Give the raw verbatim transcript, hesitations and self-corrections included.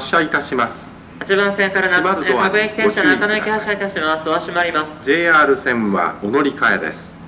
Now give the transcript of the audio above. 発車いたします。はちばん線から名古屋駅停車中野駅発車いたします。お閉まります。ジェイアール 線はお乗り換えです。